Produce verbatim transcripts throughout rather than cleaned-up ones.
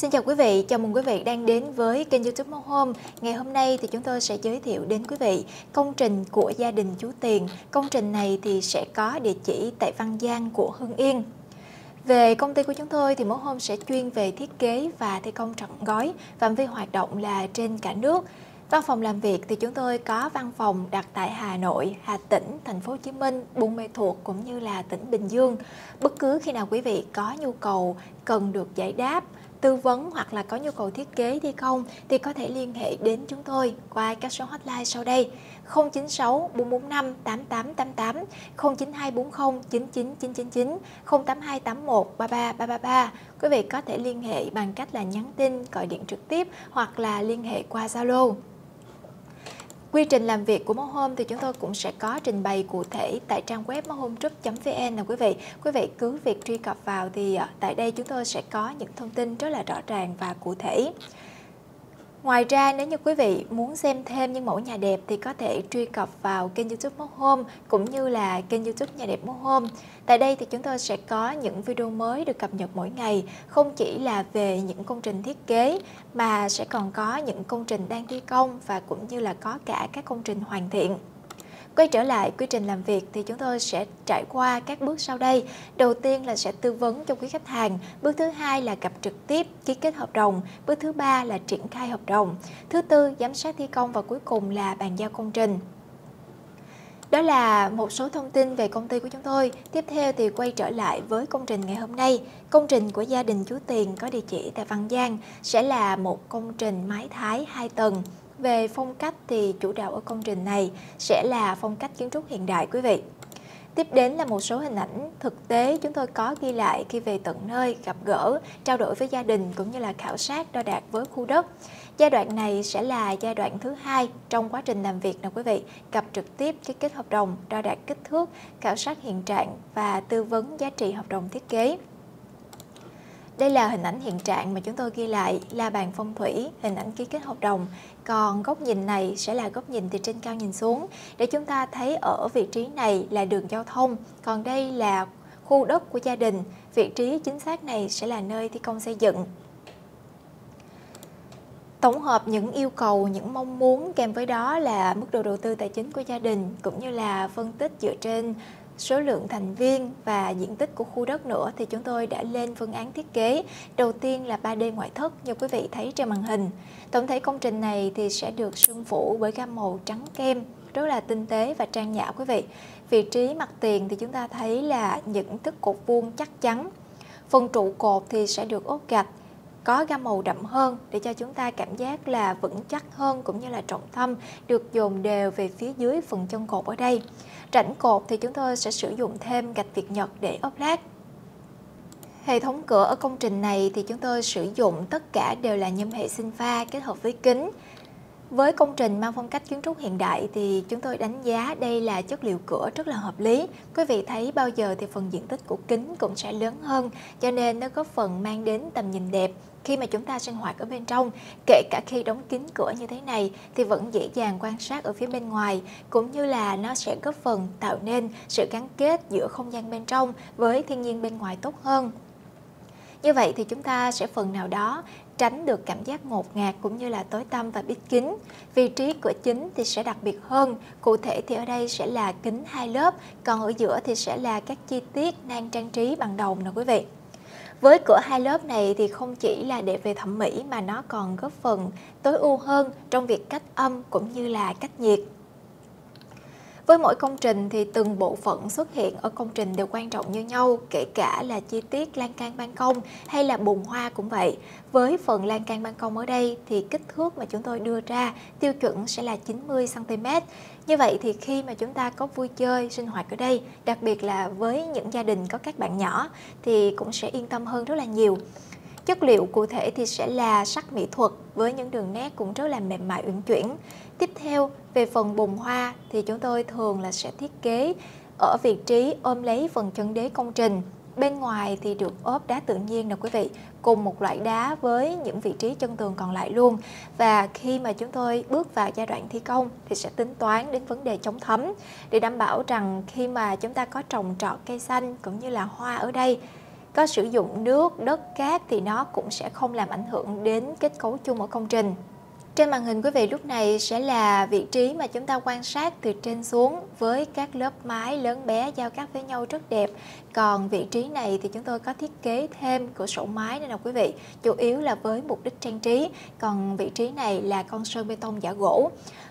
Xin chào quý vị, chào mừng quý vị đang đến với kênh YouTube Mốt Hôm. Ngày hôm nay thì chúng tôi sẽ giới thiệu đến quý vị công trình của gia đình chú Tiền. Công trình này thì sẽ có địa chỉ tại Văn Giang của Hưng Yên. Về công ty của chúng tôi thì Mốt Hôm sẽ chuyên về thiết kế và thi công trọn gói, phạm vi hoạt động là trên cả nước. Văn phòng làm việc thì chúng tôi có văn phòng đặt tại Hà Nội, Hà Tĩnh, Thành phố Hồ Chí Minh, Buôn Ma Thuột cũng như là tỉnh Bình Dương. Bất cứ khi nào quý vị có nhu cầu cần được giải đáp, tư vấn hoặc là có nhu cầu thiết kế thi công thì có thể liên hệ đến chúng tôi qua các số hotline sau đây: không chín sáu bốn bốn năm tám tám tám tám, không chín hai bốn không chín chín chín chín chín, không tám hai tám một ba ba ba ba ba. Quý vị có thể liên hệ bằng cách là nhắn tin, gọi điện trực tiếp hoặc là liên hệ qua Zalo. Quy trình làm việc của Mốt Hôm thì chúng tôi cũng sẽ có trình bày cụ thể tại trang web maxhome chấm truc chấm vn nè quý vị. Quý vị cứ việc truy cập vào thì tại đây chúng tôi sẽ có những thông tin rất là rõ ràng và cụ thể. Ngoài ra, nếu như quý vị muốn xem thêm những mẫu nhà đẹp thì có thể truy cập vào kênh YouTube Mốt Hôm cũng như là kênh YouTube Nhà Đẹp Mốt Hôm. Tại đây thì chúng tôi sẽ có những video mới được cập nhật mỗi ngày, không chỉ là về những công trình thiết kế mà sẽ còn có những công trình đang thi công và cũng như là có cả các công trình hoàn thiện. Quay trở lại quy trình làm việc thì chúng tôi sẽ trải qua các bước sau đây. Đầu tiên là sẽ tư vấn cho quý khách hàng. Bước thứ hai là gặp trực tiếp, ký kết hợp đồng. Bước thứ ba là triển khai hợp đồng. Thứ tư, giám sát thi công và cuối cùng là bàn giao công trình. Đó là một số thông tin về công ty của chúng tôi. Tiếp theo thì quay trở lại với công trình ngày hôm nay. Công trình của gia đình chú Tiền có địa chỉ tại Văn Giang sẽ là một công trình mái thái hai tầng. Về phong cách thì chủ đạo ở công trình này sẽ là phong cách kiến trúc hiện đại quý vị. Tiếp đến là một số hình ảnh thực tế chúng tôi có ghi lại khi về tận nơi, gặp gỡ, trao đổi với gia đình cũng như là khảo sát đo đạc với khu đất. Giai đoạn này sẽ là giai đoạn thứ hai trong quá trình làm việc nè quý vị, gặp trực tiếp, ký kết hợp đồng, đo đạc kích thước, khảo sát hiện trạng và tư vấn giá trị hợp đồng thiết kế. Đây là hình ảnh hiện trạng mà chúng tôi ghi lại là bàn phong thủy, hình ảnh ký kết hợp đồng. Còn góc nhìn này sẽ là góc nhìn từ trên cao nhìn xuống để chúng ta thấy ở vị trí này là đường giao thông. Còn đây là khu đất của gia đình, vị trí chính xác này sẽ là nơi thi công xây dựng. Tổng hợp những yêu cầu, những mong muốn kèm với đó là mức độ đầu tư tài chính của gia đình cũng như là phân tích dựa trên số lượng thành viên và diện tích của khu đất nữa thì chúng tôi đã lên phương án thiết kế. Đầu tiên là ba D ngoại thất như quý vị thấy trên màn hình. Tổng thể công trình này thì sẽ được sơn phủ bởi gam màu trắng kem, rất là tinh tế và trang nhã quý vị. Vị trí mặt tiền thì chúng ta thấy là những thức cột vuông chắc chắn. Phần trụ cột thì sẽ được ốp gạch, có gam màu đậm hơn để cho chúng ta cảm giác là vững chắc hơn cũng như là trọng tâm được dồn đều về phía dưới phần chân cột ở đây. Rãnh cột thì chúng tôi sẽ sử dụng thêm gạch Việt Nhật để ốp lát. Hệ thống cửa ở công trình này thì chúng tôi sử dụng tất cả đều là nhôm hệ sinh pha kết hợp với kính. Với công trình mang phong cách kiến trúc hiện đại thì chúng tôi đánh giá đây là chất liệu cửa rất là hợp lý. Quý vị thấy bao giờ thì phần diện tích của kính cũng sẽ lớn hơn, cho nên nó góp phần mang đến tầm nhìn đẹp. Khi mà chúng ta sinh hoạt ở bên trong, kể cả khi đóng kín cửa như thế này thì vẫn dễ dàng quan sát ở phía bên ngoài, cũng như là nó sẽ góp phần tạo nên sự gắn kết giữa không gian bên trong với thiên nhiên bên ngoài tốt hơn. Như vậy thì chúng ta sẽ phần nào đó tránh được cảm giác ngột ngạt cũng như là tối tăm và bít kín. Vị trí cửa chính thì sẽ đặc biệt hơn. Cụ thể thì ở đây sẽ là kính hai lớp, còn ở giữa thì sẽ là các chi tiết nan trang trí bằng đồng nè quý vị. Với cửa hai lớp này thì không chỉ là để về thẩm mỹ mà nó còn góp phần tối ưu hơn trong việc cách âm cũng như là cách nhiệt. Với mỗi công trình thì từng bộ phận xuất hiện ở công trình đều quan trọng như nhau, kể cả là chi tiết lan can ban công hay là bồn hoa cũng vậy. Với phần lan can ban công ở đây thì kích thước mà chúng tôi đưa ra tiêu chuẩn sẽ là chín mươi xăng-ti-mét. Như vậy thì khi mà chúng ta có vui chơi, sinh hoạt ở đây, đặc biệt là với những gia đình có các bạn nhỏ thì cũng sẽ yên tâm hơn rất là nhiều. Chất liệu cụ thể thì sẽ là sắt mỹ thuật với những đường nét cũng rất là mềm mại uyển chuyển. Tiếp theo, về phần bồn hoa thì chúng tôi thường là sẽ thiết kế ở vị trí ôm lấy phần chân đế công trình. Bên ngoài thì được ốp đá tự nhiên nè quý vị, cùng một loại đá với những vị trí chân tường còn lại luôn. Và khi mà chúng tôi bước vào giai đoạn thi công thì sẽ tính toán đến vấn đề chống thấm để đảm bảo rằng khi mà chúng ta có trồng trọt cây xanh cũng như là hoa ở đây, có sử dụng nước, đất, cát thì nó cũng sẽ không làm ảnh hưởng đến kết cấu chung ở công trình. Trên màn hình quý vị lúc này sẽ là vị trí mà chúng ta quan sát từ trên xuống với các lớp mái lớn bé giao cắt với nhau rất đẹp. Còn vị trí này thì chúng tôi có thiết kế thêm cửa sổ mái nên là quý vị chủ yếu là với mục đích trang trí. Còn vị trí này là con sơn bê tông giả gỗ.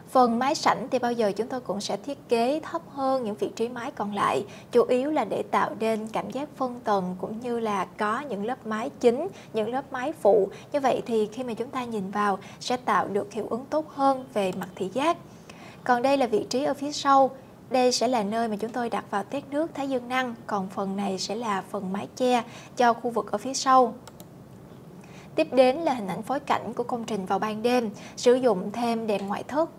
Phần mái sảnh thì bao giờ chúng tôi cũng sẽ thiết kế thấp hơn những vị trí mái còn lại, chủ yếu là để tạo nên cảm giác phân tầng cũng như là có những lớp mái chính, những lớp mái phụ. Như vậy thì khi mà chúng ta nhìn vào sẽ tạo được hiệu ứng tốt hơn về mặt thị giác. Còn đây là vị trí ở phía sau. Đây sẽ là nơi mà chúng tôi đặt vào tét nước thái dương năng, còn phần này sẽ là phần mái che cho khu vực ở phía sau. Tiếp đến là hình ảnh phối cảnh của công trình vào ban đêm, sử dụng thêm đèn ngoại thất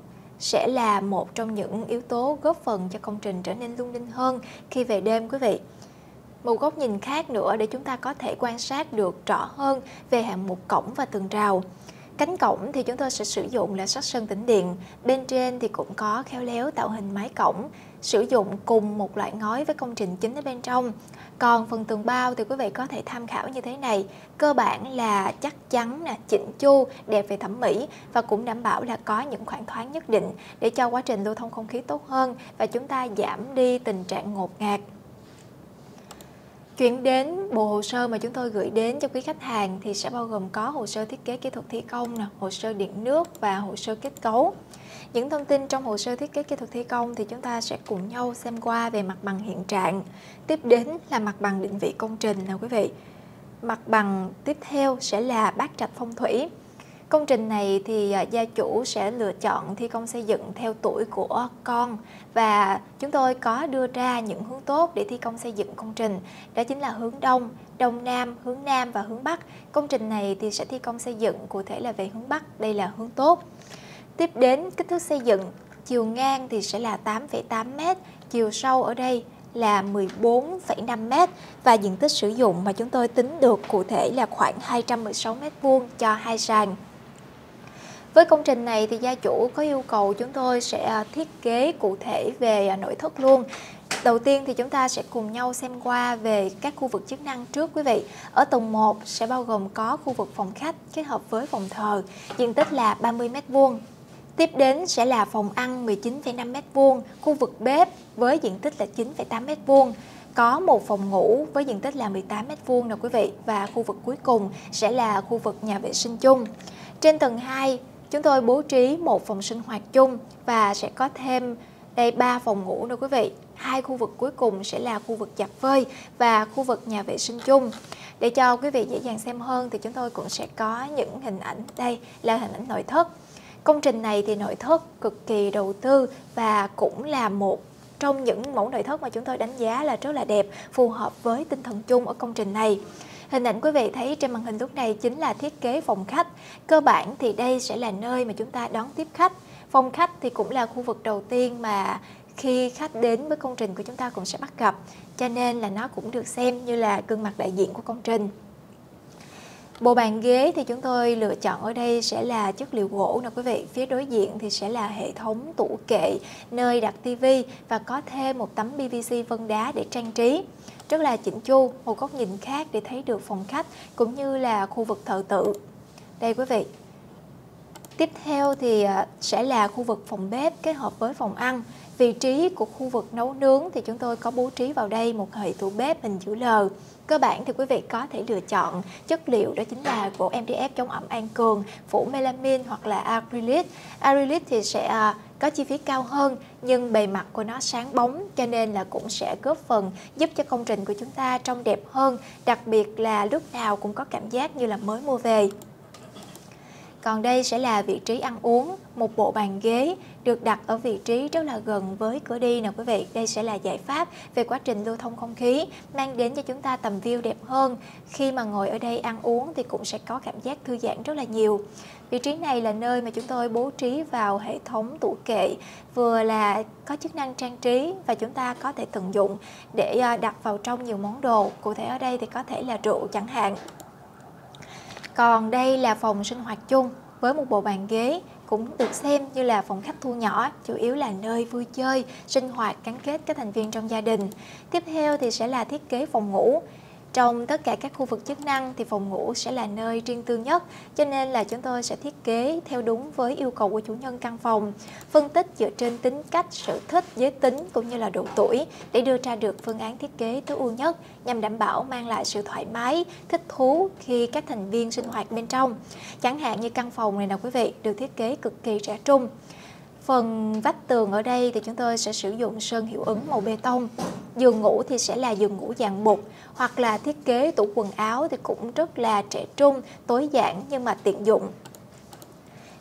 sẽ là một trong những yếu tố góp phần cho công trình trở nên lung linh hơn khi về đêm quý vị. Một góc nhìn khác nữa để chúng ta có thể quan sát được rõ hơn về hạng mục cổng và tường rào. Cánh cổng thì chúng tôi sẽ sử dụng là sắt sơn tĩnh điện, bên trên thì cũng có khéo léo tạo hình mái cổng, sử dụng cùng một loại ngói với công trình chính ở bên trong. Còn phần tường bao thì quý vị có thể tham khảo như thế này, cơ bản là chắc chắn, là chỉnh chu, đẹp về thẩm mỹ và cũng đảm bảo là có những khoảng thoáng nhất định để cho quá trình lưu thông không khí tốt hơn và chúng ta giảm đi tình trạng ngột ngạt. Chuyển đến bộ hồ sơ mà chúng tôi gửi đến cho quý khách hàng thì sẽ bao gồm có hồ sơ thiết kế kỹ thuật thi công, hồ sơ điện nước và hồ sơ kết cấu. Những thông tin trong hồ sơ thiết kế kỹ thuật thi công thì chúng ta sẽ cùng nhau xem qua về mặt bằng hiện trạng. Tiếp đến là mặt bằng định vị công trình nè quý vị. Mặt bằng tiếp theo sẽ là bát trạch phong thủy. Công trình này thì gia chủ sẽ lựa chọn thi công xây dựng theo tuổi của con và chúng tôi có đưa ra những hướng tốt để thi công xây dựng công trình. Đó chính là hướng Đông, Đông Nam, hướng Nam và hướng Bắc. Công trình này thì sẽ thi công xây dựng cụ thể là về hướng Bắc, đây là hướng tốt. Tiếp đến kích thước xây dựng, chiều ngang thì sẽ là tám phẩy tám mét, chiều sâu ở đây là mười bốn phẩy năm mét và diện tích sử dụng mà chúng tôi tính được cụ thể là khoảng hai trăm mười sáu mét vuông cho hai sàn. Với công trình này thì gia chủ có yêu cầu chúng tôi sẽ thiết kế cụ thể về nội thất luôn. Đầu tiên thì chúng ta sẽ cùng nhau xem qua về các khu vực chức năng trước quý vị. Ở tầng một sẽ bao gồm có khu vực phòng khách kết hợp với phòng thờ, diện tích là ba mươi mét vuông. Tiếp đến sẽ là phòng ăn mười chín phẩy năm mét vuông, khu vực bếp với diện tích là chín phẩy tám mét vuông. Có một phòng ngủ với diện tích là mười tám mét vuông nè quý vị. Và khu vực cuối cùng sẽ là khu vực nhà vệ sinh chung. Trên tầng hai chúng tôi bố trí một phòng sinh hoạt chung và sẽ có thêm đây ba phòng ngủ nữa quý vị. Hai khu vực cuối cùng sẽ là khu vực giặt vơi và khu vực nhà vệ sinh chung. Để cho quý vị dễ dàng xem hơn thì chúng tôi cũng sẽ có những hình ảnh. Đây là hình ảnh nội thất. Công trình này thì nội thất cực kỳ đầu tư và cũng là một trong những mẫu nội thất mà chúng tôi đánh giá là rất là đẹp, phù hợp với tinh thần chung ở công trình này. Hình ảnh quý vị thấy trên màn hình lúc này chính là thiết kế phòng khách. Cơ bản thì đây sẽ là nơi mà chúng ta đón tiếp khách. Phòng khách thì cũng là khu vực đầu tiên mà khi khách đến với công trình của chúng ta cũng sẽ bắt gặp. Cho nên là nó cũng được xem như là gương mặt đại diện của công trình. Bộ bàn ghế thì chúng tôi lựa chọn ở đây sẽ là chất liệu gỗ nè quý vị. Phía đối diện thì sẽ là hệ thống tủ kệ, nơi đặt tivi và có thêm một tấm pê vê xê vân đá để trang trí. Rất là chỉnh chu, một góc nhìn khác để thấy được phòng khách cũng như là khu vực thờ tự. Đây quý vị. Tiếp theo thì sẽ là khu vực phòng bếp kết hợp với phòng ăn. Vị trí của khu vực nấu nướng thì chúng tôi có bố trí vào đây một hệ tủ bếp hình chữ L. Cơ bản thì quý vị có thể lựa chọn chất liệu đó chính là gỗ em đê ép chống ẩm an cường, phủ melamine hoặc là acrylic. Acrylic thì sẽ có chi phí cao hơn nhưng bề mặt của nó sáng bóng cho nên là cũng sẽ góp phần giúp cho công trình của chúng ta trông đẹp hơn, đặc biệt là lúc nào cũng có cảm giác như là mới mua về. Còn đây sẽ là vị trí ăn uống, một bộ bàn ghế được đặt ở vị trí rất là gần với cửa đi nè quý vị. Đây sẽ là giải pháp về quá trình lưu thông không khí, mang đến cho chúng ta tầm view đẹp hơn. Khi mà ngồi ở đây ăn uống thì cũng sẽ có cảm giác thư giãn rất là nhiều. Vị trí này là nơi mà chúng tôi bố trí vào hệ thống tủ kệ, vừa là có chức năng trang trí và chúng ta có thể tận dụng để đặt vào trong nhiều món đồ. Cụ thể ở đây thì có thể là rượu chẳng hạn. Còn đây là phòng sinh hoạt chung với một bộ bàn ghế, cũng được xem như là phòng khách thu nhỏ, chủ yếu là nơi vui chơi, sinh hoạt, gắn kết các thành viên trong gia đình. Tiếp theo thì sẽ là thiết kế phòng ngủ. Trong tất cả các khu vực chức năng thì phòng ngủ sẽ là nơi riêng tư nhất, cho nên là chúng tôi sẽ thiết kế theo đúng với yêu cầu của chủ nhân căn phòng, phân tích dựa trên tính cách, sở thích, giới tính cũng như là độ tuổi để đưa ra được phương án thiết kế tối ưu nhất nhằm đảm bảo mang lại sự thoải mái, thích thú khi các thành viên sinh hoạt bên trong. Chẳng hạn như căn phòng này nè quý vị, được thiết kế cực kỳ trẻ trung. Phần vách tường ở đây thì chúng tôi sẽ sử dụng sơn hiệu ứng màu bê tông. Giường ngủ thì sẽ là giường ngủ dạng bục, hoặc là thiết kế tủ quần áo thì cũng rất là trẻ trung, tối giản nhưng mà tiện dụng.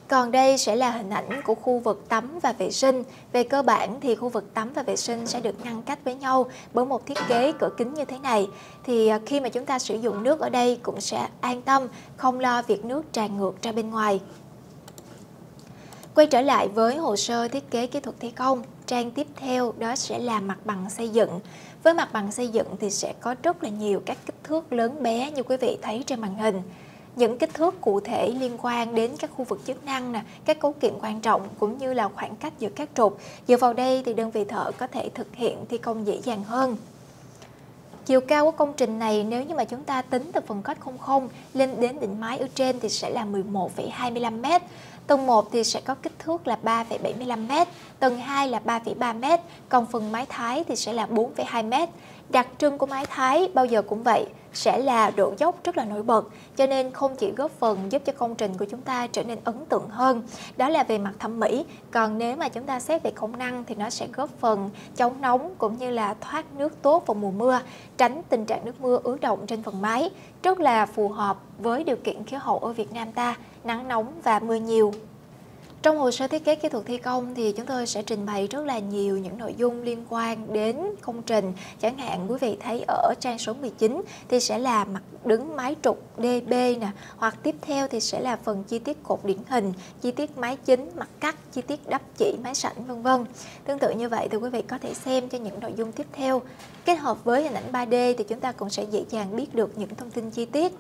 Còn đây sẽ là hình ảnh của khu vực tắm và vệ sinh. Về cơ bản thì khu vực tắm và vệ sinh sẽ được ngăn cách với nhau bởi một thiết kế cửa kính như thế này. Thì khi mà chúng ta sử dụng nước ở đây cũng sẽ an tâm, không lo việc nước tràn ngược ra bên ngoài. Quay trở lại với hồ sơ thiết kế kỹ thuật thi công, trang tiếp theo đó sẽ là mặt bằng xây dựng. Với mặt bằng xây dựng thì sẽ có rất là nhiều các kích thước lớn bé như quý vị thấy trên màn hình. Những kích thước cụ thể liên quan đến các khu vực chức năng, nè, các cấu kiện quan trọng cũng như là khoảng cách giữa các trục. Dựa vào đây thì đơn vị thợ có thể thực hiện thi công dễ dàng hơn. Chiều cao của công trình này nếu như mà chúng ta tính từ phần kết không không lên đến đỉnh mái ở trên thì sẽ là mười một phẩy hai mươi lăm mét. Tầng một thì sẽ có kích thước là ba phẩy bảy mươi lăm mét, tầng hai là ba phẩy ba mét, còn phần mái thái thì sẽ là bốn phẩy hai mét. Đặc trưng của mái thái bao giờ cũng vậy, sẽ là độ dốc rất là nổi bật, cho nên không chỉ góp phần giúp cho công trình của chúng ta trở nên ấn tượng hơn, đó là về mặt thẩm mỹ, còn nếu mà chúng ta xét về công năng thì nó sẽ góp phần chống nóng cũng như là thoát nước tốt vào mùa mưa, tránh tình trạng nước mưa ứ động trên phần mái, rất là phù hợp với điều kiện khí hậu ở Việt Nam ta, nắng nóng và mưa nhiều. Trong hồ sơ thiết kế kỹ thuật thi công thì chúng tôi sẽ trình bày rất là nhiều những nội dung liên quan đến công trình. Chẳng hạn quý vị thấy ở trang số mười chín thì sẽ là mặt đứng mái trục đê bê nè, hoặc tiếp theo thì sẽ là phần chi tiết cột điển hình, chi tiết mái chính, mặt cắt, chi tiết đắp chỉ, mái sảnh vân vân. Tương tự như vậy thì quý vị có thể xem cho những nội dung tiếp theo. Kết hợp với hình ảnh ba D thì chúng ta cũng sẽ dễ dàng biết được những thông tin chi tiết.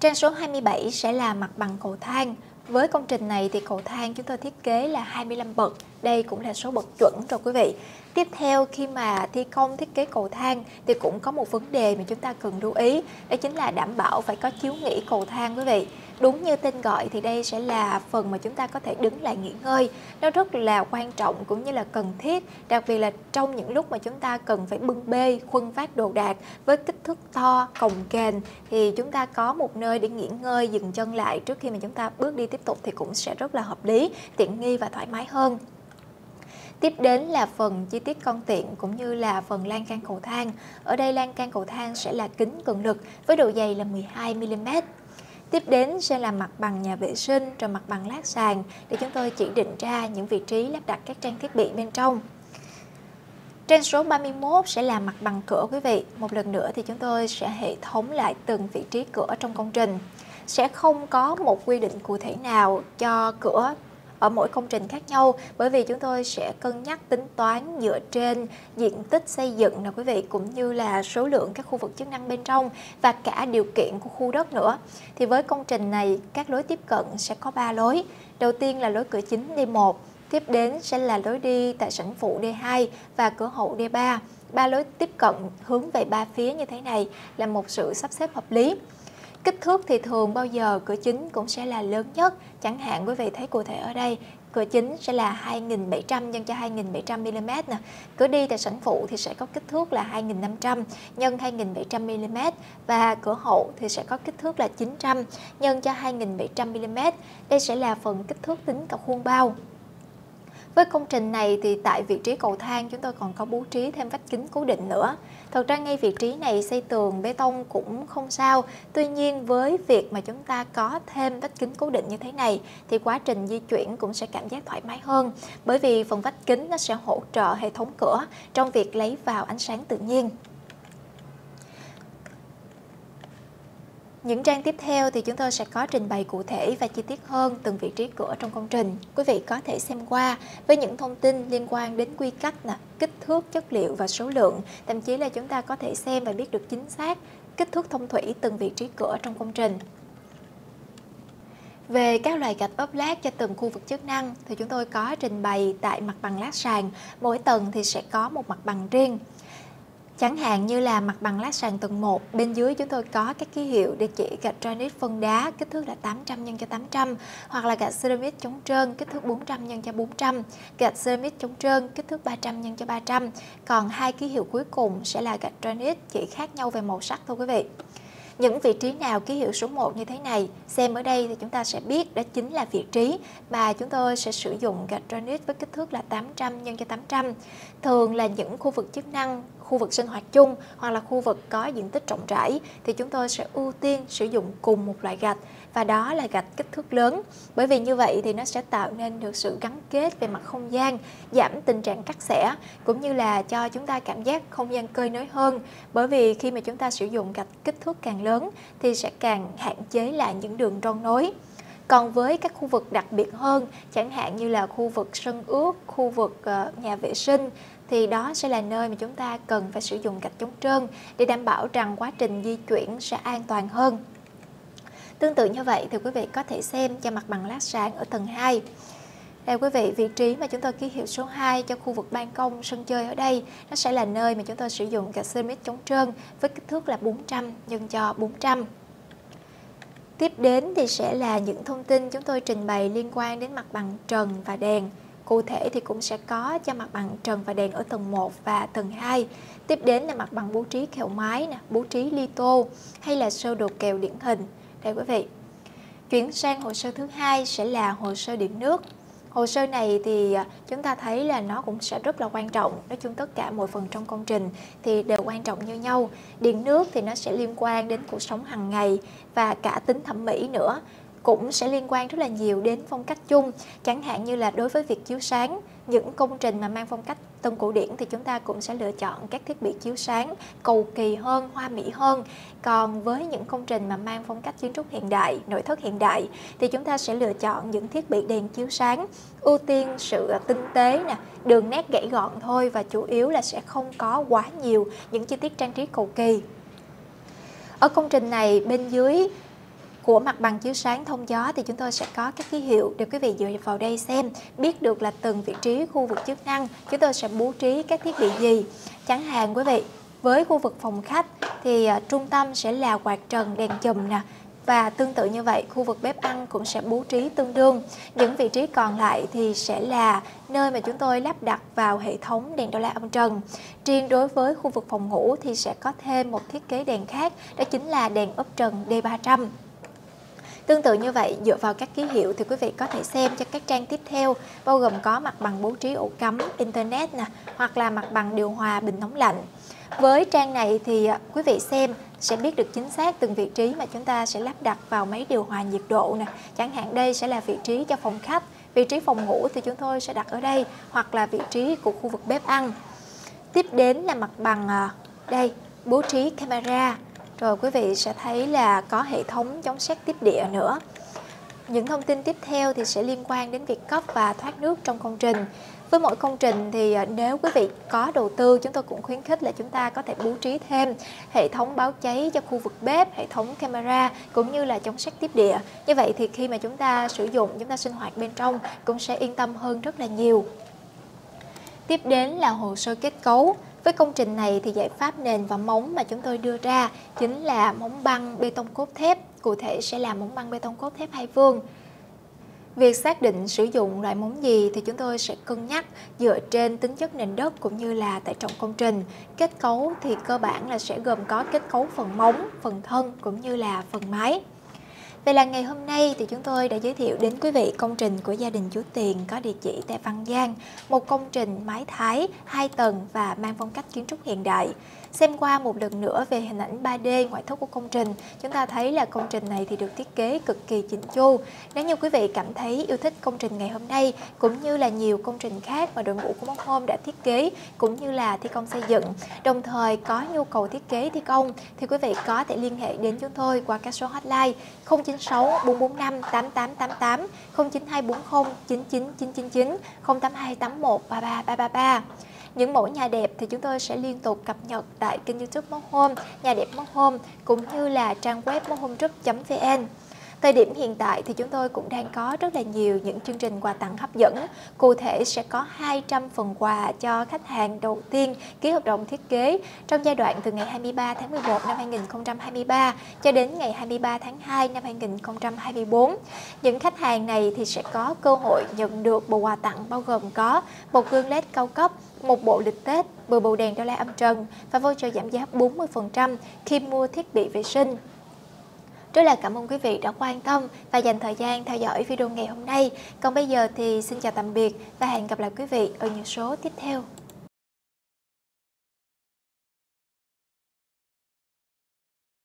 Trang số hai mươi bảy sẽ là mặt bằng cầu thang. Với công trình này thì cầu thang chúng tôi thiết kế là hai mươi lăm bậc, đây cũng là số bậc chuẩn rồi quý vị. Tiếp theo khi mà thi công thiết kế cầu thang thì cũng có một vấn đề mà chúng ta cần lưu ý, đó chính là đảm bảo phải có chiếu nghỉ cầu thang quý vị. Đúng như tên gọi thì đây sẽ là phần mà chúng ta có thể đứng lại nghỉ ngơi. Nó rất là quan trọng cũng như là cần thiết, đặc biệt là trong những lúc mà chúng ta cần phải bưng bê, khuân vác đồ đạc với kích thước to, cồng kềnh thì chúng ta có một nơi để nghỉ ngơi, dừng chân lại trước khi mà chúng ta bước đi tiếp tục thì cũng sẽ rất là hợp lý, tiện nghi và thoải mái hơn. Tiếp đến là phần chi tiết con tiện cũng như là phần lan can cầu thang. Ở đây lan can cầu thang sẽ là kính cường lực với độ dày là mười hai mi li mét. Tiếp đến sẽ là mặt bằng nhà vệ sinh, rồi mặt bằng lát sàn để chúng tôi chỉ định ra những vị trí lắp đặt các trang thiết bị bên trong. Trang số ba mươi mốt sẽ là mặt bằng cửa quý vị. Một lần nữa thì chúng tôi sẽ hệ thống lại từng vị trí cửa trong công trình. Sẽ không có một quy định cụ thể nào cho cửa ở mỗi công trình khác nhau, bởi vì chúng tôi sẽ cân nhắc tính toán dựa trên diện tích xây dựng nè quý vị, cũng như là số lượng các khu vực chức năng bên trong và cả điều kiện của khu đất nữa. Thì với công trình này các lối tiếp cận sẽ có ba lối. Đầu tiên là lối cửa chính D một, tiếp đến sẽ là lối đi tại sảnh phụ D hai và cửa hậu D ba. Ba lối tiếp cận hướng về ba phía như thế này là một sự sắp xếp hợp lý. Kích thước thì thường bao giờ cửa chính cũng sẽ là lớn nhất. Chẳng hạn quý vị thấy cụ thể ở đây, cửa chính sẽ là hai nghìn bảy trăm nhân cho hai nghìn bảy trăm mi li mét nè. Cửa đi tại sảnh phụ thì sẽ có kích thước là hai nghìn năm trăm nhân hai nghìn bảy trăm mi li mét và cửa hậu thì sẽ có kích thước là chín trăm nhân cho hai nghìn bảy trăm mi li mét. Đây sẽ là phần kích thước tính cả khuôn bao. Với công trình này thì tại vị trí cầu thang chúng tôi còn có bố trí thêm vách kính cố định nữa. Thật ra ngay vị trí này xây tường bê tông cũng không sao. Tuy nhiên với việc mà chúng ta có thêm vách kính cố định như thế này thì quá trình di chuyển cũng sẽ cảm giác thoải mái hơn. Bởi vì phần vách kính nó sẽ hỗ trợ hệ thống cửa trong việc lấy vào ánh sáng tự nhiên. Những trang tiếp theo thì chúng tôi sẽ có trình bày cụ thể và chi tiết hơn từng vị trí cửa trong công trình. Quý vị có thể xem qua với những thông tin liên quan đến quy cách, kích thước, chất liệu và số lượng. Thậm chí là chúng ta có thể xem và biết được chính xác kích thước thông thủy từng vị trí cửa trong công trình. Về các loại gạch ốp lát cho từng khu vực chức năng thì chúng tôi có trình bày tại mặt bằng lát sàn. Mỗi tầng thì sẽ có một mặt bằng riêng. Chẳng hạn như là mặt bằng lát sàn tầng một, bên dưới chúng tôi có các ký hiệu địa chỉ gạch granite phân đá kích thước là tám trăm nhân cho tám trăm, hoặc là gạch ceramic chống trơn kích thước bốn trăm nhân cho bốn trăm, gạch ceramic chống trơn kích thước ba trăm nhân cho ba trăm. Còn hai ký hiệu cuối cùng sẽ là gạch granite, chỉ khác nhau về màu sắc thôi quý vị. Những vị trí nào ký hiệu số một như thế này, xem ở đây thì chúng ta sẽ biết đó chính là vị trí mà chúng tôi sẽ sử dụng gạch granite với kích thước là tám trăm nhân cho tám trăm. Thường là những khu vực chức năng, khu vực sinh hoạt chung hoặc là khu vực có diện tích rộng rãi thì chúng tôi sẽ ưu tiên sử dụng cùng một loại gạch, và đó là gạch kích thước lớn. Bởi vì như vậy thì nó sẽ tạo nên được sự gắn kết về mặt không gian, giảm tình trạng cắt xẻ cũng như là cho chúng ta cảm giác không gian cơi nới hơn. Bởi vì khi mà chúng ta sử dụng gạch kích thước càng lớn thì sẽ càng hạn chế lại những đường ron nối. Còn với các khu vực đặc biệt hơn, chẳng hạn như là khu vực sân ướt, khu vực nhà vệ sinh, thì đó sẽ là nơi mà chúng ta cần phải sử dụng gạch chống trơn để đảm bảo rằng quá trình di chuyển sẽ an toàn hơn. Tương tự như vậy thì quý vị có thể xem cho mặt bằng lát sàn ở tầng hai. Đây quý vị, vị trí mà chúng tôi ký hiệu số hai cho khu vực ban công sân chơi ở đây, nó sẽ là nơi mà chúng tôi sử dụng gạch ceramic chống trơn với kích thước là bốn trăm nhân cho bốn trăm. Tiếp đến thì sẽ là những thông tin chúng tôi trình bày liên quan đến mặt bằng trần và đèn. Cụ thể thì cũng sẽ có cho mặt bằng trần và đèn ở tầng một và tầng hai. Tiếp đến là mặt bằng bố trí kẹo mái, bố trí li tô hay là sơ đồ kèo điển hình. Đây quý vị. Chuyển sang hồ sơ thứ hai sẽ là hồ sơ điện nước. Hồ sơ này thì chúng ta thấy là nó cũng sẽ rất là quan trọng. Nói chung tất cả mọi phần trong công trình thì đều quan trọng như nhau. Điện nước thì nó sẽ liên quan đến cuộc sống hàng ngày và cả tính thẩm mỹ nữa. Cũng sẽ liên quan rất là nhiều đến phong cách chung. Chẳng hạn như là đối với việc chiếu sáng, những công trình mà mang phong cách tân cổ điển thì chúng ta cũng sẽ lựa chọn các thiết bị chiếu sáng cầu kỳ hơn, hoa mỹ hơn. Còn với những công trình mà mang phong cách kiến trúc hiện đại, nội thất hiện đại thì chúng ta sẽ lựa chọn những thiết bị đèn chiếu sáng, ưu tiên sự tinh tế nè, đường nét gãy gọn thôi, và chủ yếu là sẽ không có quá nhiều những chi tiết trang trí cầu kỳ. Ở công trình này, bên dưới của mặt bằng chiếu sáng thông gió thì chúng tôi sẽ có các ký hiệu để quý vị dựa vào đây xem, biết được là từng vị trí khu vực chức năng chúng tôi sẽ bố trí các thiết bị gì. Chẳng hạn quý vị, với khu vực phòng khách thì uh, trung tâm sẽ là quạt trần, đèn chùm nè. Và tương tự như vậy, khu vực bếp ăn cũng sẽ bố trí tương đương. Những vị trí còn lại thì sẽ là nơi mà chúng tôi lắp đặt vào hệ thống đèn đô la âm trần. Riêng đối với khu vực phòng ngủ thì sẽ có thêm một thiết kế đèn khác, đó chính là đèn ốp trần D ba trăm. Tương tự như vậy, dựa vào các ký hiệu thì quý vị có thể xem cho các trang tiếp theo, bao gồm có mặt bằng bố trí ổ cắm, internet nè, hoặc là mặt bằng điều hòa, bình nóng lạnh. Với trang này thì quý vị xem sẽ biết được chính xác từng vị trí mà chúng ta sẽ lắp đặt vào máy điều hòa nhiệt độ nè. Chẳng hạn đây sẽ là vị trí cho phòng khách, vị trí phòng ngủ thì chúng tôi sẽ đặt ở đây, hoặc là vị trí của khu vực bếp ăn. Tiếp đến là mặt bằng đây, bố trí camera. Rồi quý vị sẽ thấy là có hệ thống chống sét tiếp địa nữa. Những thông tin tiếp theo thì sẽ liên quan đến việc cấp và thoát nước trong công trình. Với mỗi công trình thì nếu quý vị có đầu tư, chúng tôi cũng khuyến khích là chúng ta có thể bố trí thêm hệ thống báo cháy cho khu vực bếp, hệ thống camera cũng như là chống sét tiếp địa. Như vậy thì khi mà chúng ta sử dụng, chúng ta sinh hoạt bên trong cũng sẽ yên tâm hơn rất là nhiều. Tiếp đến là hồ sơ kết cấu. Với công trình này thì giải pháp nền và móng mà chúng tôi đưa ra chính là móng băng bê tông cốt thép, cụ thể sẽ là móng băng bê tông cốt thép Hai Vương. Việc xác định sử dụng loại móng gì thì chúng tôi sẽ cân nhắc dựa trên tính chất nền đất cũng như là tải trọng công trình. Kết cấu thì cơ bản là sẽ gồm có kết cấu phần móng, phần thân cũng như là phần mái. Vậy là ngày hôm nay thì chúng tôi đã giới thiệu đến quý vị công trình của gia đình chú Tiền có địa chỉ tại Văn Giang, một công trình mái Thái, hai tầng và mang phong cách kiến trúc hiện đại. Xem qua một lần nữa về hình ảnh ba D ngoại thất của công trình, chúng ta thấy là công trình này thì được thiết kế cực kỳ chỉnh chu. Nếu như quý vị cảm thấy yêu thích công trình ngày hôm nay, cũng như là nhiều công trình khác mà đội ngũ của Maxhome đã thiết kế, cũng như là thi công xây dựng, đồng thời có nhu cầu thiết kế thi công, thì quý vị có thể liên hệ đến chúng tôi qua các số hotline không chín sáu bốn bốn năm tám tám tám tám, không chín hai bốn không chín chín chín chín chín, không tám hai tám một ba ba ba ba ba. Những mẫu nhà đẹp thì chúng tôi sẽ liên tục cập nhật tại kênh YouTube Maxhome, Nhà Đẹp Mốt Hôm cũng như là trang web maxhome chấm truc chấm vn. Thời điểm hiện tại thì chúng tôi cũng đang có rất là nhiều những chương trình quà tặng hấp dẫn. Cụ thể sẽ có hai trăm phần quà cho khách hàng đầu tiên ký hợp đồng thiết kế trong giai đoạn từ ngày hai mươi ba tháng mười một năm hai nghìn không trăm hai mươi ba cho đến ngày hai mươi ba tháng hai năm hai nghìn không trăm hai mươi bốn. Những khách hàng này thì sẽ có cơ hội nhận được bộ quà tặng bao gồm có một gương led cao cấp, một bộ lịch Tết, bộ bầu đèn đô la âm trần và voucher giảm giá bốn mươi phần trăm khi mua thiết bị vệ sinh. Rất là cảm ơn quý vị đã quan tâm và dành thời gian theo dõi video ngày hôm nay. Còn bây giờ thì xin chào tạm biệt và hẹn gặp lại quý vị ở những số tiếp theo.